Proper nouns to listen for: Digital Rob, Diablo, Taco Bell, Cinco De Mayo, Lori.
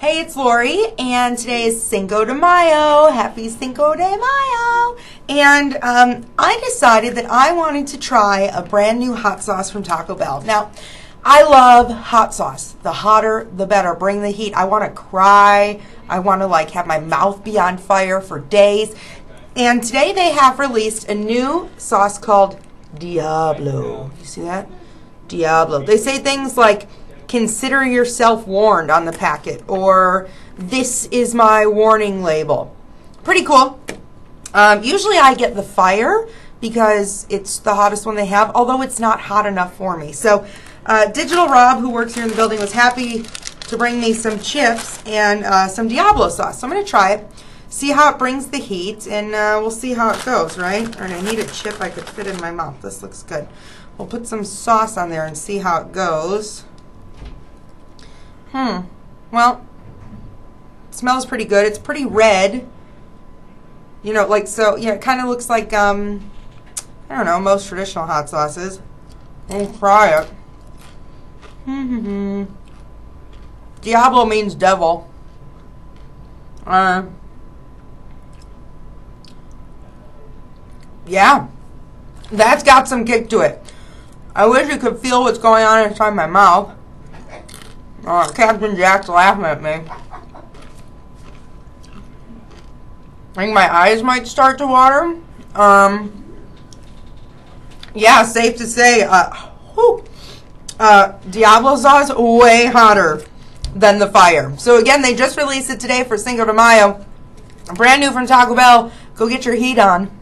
Hey, it's Lori, and today is Cinco de Mayo. Happy Cinco de Mayo! And I decided that I wanted to try a brand new hot sauce from Taco Bell. Now, I love hot sauce. The hotter, the better. Bring the heat. I want to cry. I want to like have my mouth be on fire for days. And today they have released a new sauce called Diablo. You see that? Diablo. They say things like, "Consider yourself warned" on the packet, or "This is my warning label." Pretty cool. Usually I get the fire because it's the hottest one they have, although it's not hot enough for me. So Digital Rob, who works here in the building, was happy to bring me some chips and some Diablo sauce. So I'm going to try it, see how it brings the heat, and we'll see how it goes, right? And I need a chip I could fit in my mouth. This looks good. We'll put some sauce on there and see how it goes. Well, it smells pretty good. It's pretty red. You know, like, so, yeah, it kind of looks like, I don't know, most traditional hot sauces. Let's try it. Diablo means devil. Yeah, that's got some kick to it. I wish you could feel what's going on inside my mouth. Oh, Captain Jack's laughing at me. I think my eyes might start to water. Yeah, safe to say, Diablo sauce way hotter than the fire. So again, they just released it today for Cinco de Mayo. Brand new from Taco Bell. Go get your heat on.